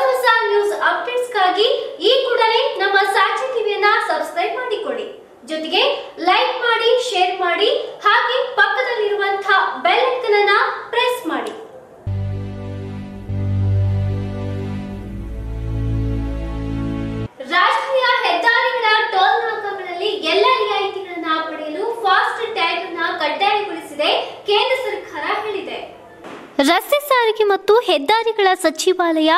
ಹೊಸ news updates ಗಾಗಿ ಈ ಕೂಡಲೇ ನಮ್ಮ ಸಾಕ್ಷಿ ಟಿವಿಯನ್ನ ಸಬ್ಸ್ಕ್ರೈಬ್ ಮಾಡಿಕೊಳ್ಳಿ. ಜೊತೆಗೆ ಲೈಕ್ ಮಾಡಿ, ಶೇರ್ ಮಾಡಿ, ಹಾಗೆ ಪಕ್ಕದಲ್ಲಿರುವಂತ ಬೆಲ್ ಐಕಾನ್ ಅನ್ನು ಪ್ರೆಸ್ ಮಾಡಿ. ರಾಷ್ಟ್ರೀಯ ಹೆದ್ದಾರಿಗಳ ಟೋಲ್ ನಾಕಾಗಳಲ್ಲಿ ಎಲ್ಲ ರಿಯಾಯಿತಿಗಳನ್ನು ಪಡೆಯಲು ಫಾಸ್ಟ್ ಟ್ಯಾಗ್ ಅನ್ನು ಕಡ್ಡಾಯಗೊಳಿಸಿದೆ ಕೇಂದ್ರ ಸರ್ಕಾರ ಹೇಳಿದೆ. ರಸ್ತೆ ಸಾರಿಗೆ ಮತ್ತು ಹೆದ್ದಾರಿಗಳ ಸಚಿವಾಲಯ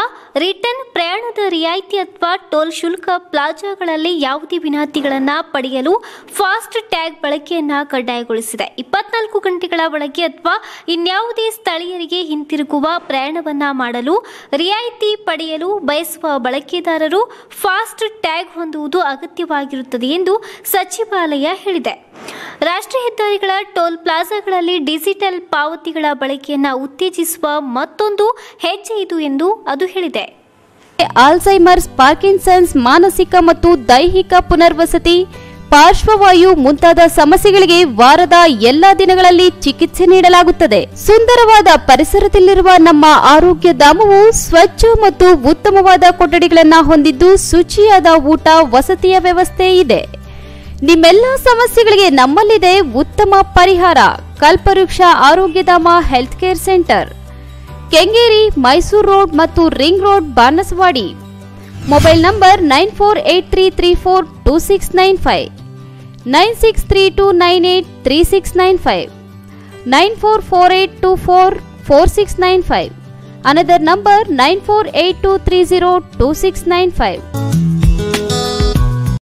ರಿಟರ್ನ್ ಪ್ರಯಾಣದ ರಿಯಾಯಿತಿ ಅಥವಾ ಟೋಲ್ ಶುಲ್ಕ ಪ್ಲಾಜಾಗಳಲ್ಲಿ ಯಾವುದೇ ವಿನಾಯಿತಿಗಳನ್ನು ಪಡೆಯಲು ಫಾಸ್ಟ್ ಟ್ಯಾಗ್ ಬಳಕೆಯನ್ನು ಕಡ್ಡಾಯಗೊಳಿಸಿದೆ. 24 ಗಂಟೆಗಳ ಒಳಗೆ ಅಥವಾ ಇನ್ಯಾವುದೇ ಸ್ಥಳೀಯರಿಗೆ ಹಿಂತಿರುಗುವ ಪ್ರಯಾಣವನ್ನು ಮಾಡಲು ರಿಯಾಯಿತಿ ಪಡೆಯಲು ಬಯಸುವ ಬಳಕೆದಾರರು ಫಾಸ್ಟ್ ಟ್ಯಾಗ್ ಹೊಂದುವುದು ಅಗತ್ಯವಾಗಿರುತ್ತದೆ ಎಂದು ಸಚಿವಾಲಯ ಹೇಳಿದೆ. ರಾಷ್ಟ್ರೀಯ ಹೆದ್ದಾರಿಗಳ ಟೋಲ್ ಪ್ಲಾಜಾಗಳಲ್ಲಿ ಡಿಜಿಟಲ್ ಪಾವತಿಗಳ ಬಳಕೆಯನ್ನು ಉತ್ತೇಜಿಸುವ ಮತ್ತೊಂದು ಹೆಜ್ಜೆ ಇದು ಎಂದು ಅದು ಹೇಳಿದೆ. ಆಲ್ಝೈಮರ್ಸ್, ಪಾರ್ಕಿನ್ಸನ್ಸ್, ಮಾನಸಿಕ ಮತ್ತು ದೈಹಿಕ ಪುನರ್ವಸತಿ, ಪಾರ್ಶ್ವವಾಯು ಮುಂತಾದ ಸಮಸ್ಯೆಗಳಿಗೆ ವಾರದ ಎಲ್ಲಾ ದಿನಗಳಲ್ಲಿ ಚಿಕಿತ್ಸೆ ನೀಡಲಾಗುತ್ತದೆ. ಸುಂದರವಾದ ಪರಿಸರದಲ್ಲಿರುವ ನಮ್ಮ ಆರೋಗ್ಯ ಧಾಮವು ಸ್ವಚ್ಛ ಮತ್ತು ಉತ್ತಮವಾದ ಕೊಠಡಿಗಳನ್ನು ಹೊಂದಿದ್ದು ಶುಚಿಯಾದ ಊಟ ವಸತಿಯ ವ್ಯವಸ್ಥೆ ಇದೆ. ನಿಮ್ಮೆಲ್ಲ ಸಮಸ್ಯೆಗಳಿಗೆ ನಮ್ಮಲ್ಲಿದೆ ಉತ್ತಮ ಪರಿಹಾರ. Kalpavriksha Arogyadhama health care centre, Kengeri, Mysuru road ಮತ್ತು ring road, Banaswadi. Mobile number 9483342695, 9632983695, 9448244695, another number 9482302695.